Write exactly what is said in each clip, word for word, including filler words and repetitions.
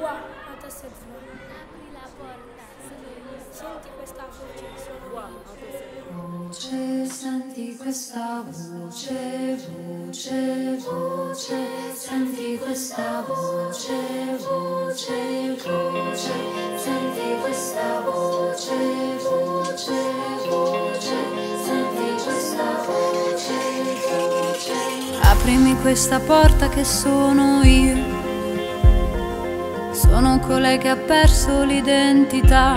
Qua, a testa giù. Apri la porta, senti questa voce, sono qua, a testa giù. Voce, senti questa voce, voce, voce, senti questa voce, voce, voce, senti questa voce, voce, voce, senti questa voce, voce. Aprimi questa porta che sono io. Sono colei che ha perso l'identità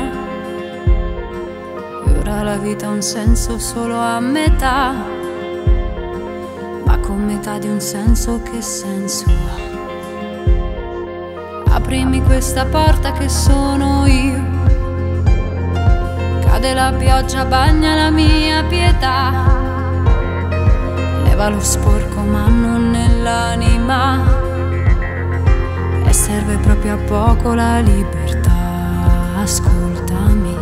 e ora la vita ha un senso solo a metà. Ma con metà di un senso che senso ha? Aprimi questa porta che sono io. Cade la pioggia, bagna la mia pietà. Leva lo sporco ma non nell'anima. E serve proprio a poco la libertà. Ascoltami,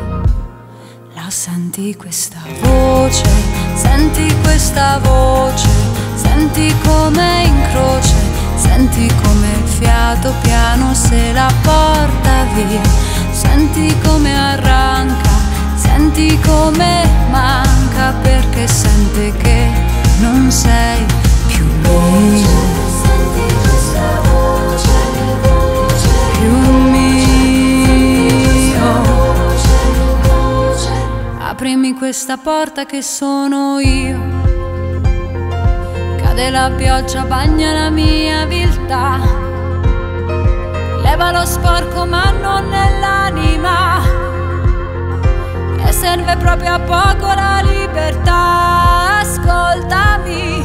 la senti questa voce, senti questa voce, senti come incroce, senti come il fiato piano se la porta via, senti come arranca, senti come manca, perché sente che non sei più lui. Aprimi questa porta che sono io. Cade la pioggia, bagna la mia viltà. Leva lo sporco ma non nell'anima. E serve proprio a poco la libertà. Ascoltami,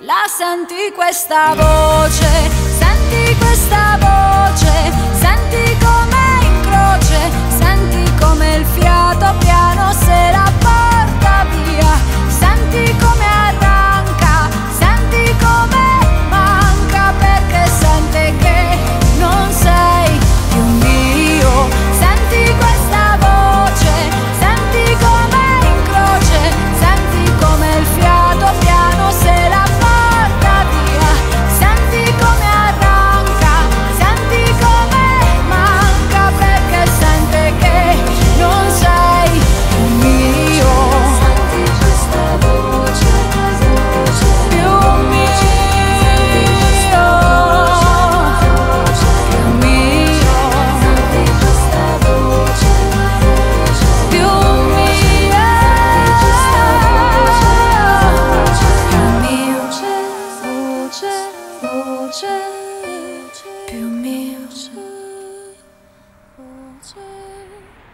la senti questa voce, senti questa voce, senti come incroce, senti come il fiato piano se la porta via, senti come arranca, senti come manca, perché sente che non sei più mio. Senti questa voce, senti come incroce, senti come il fiato piano se la porta via, senti come arranca, senti come manca, perché sente che non sei più mio. Senti questa voce, più mio, più mio, più mio, più mio, più mio.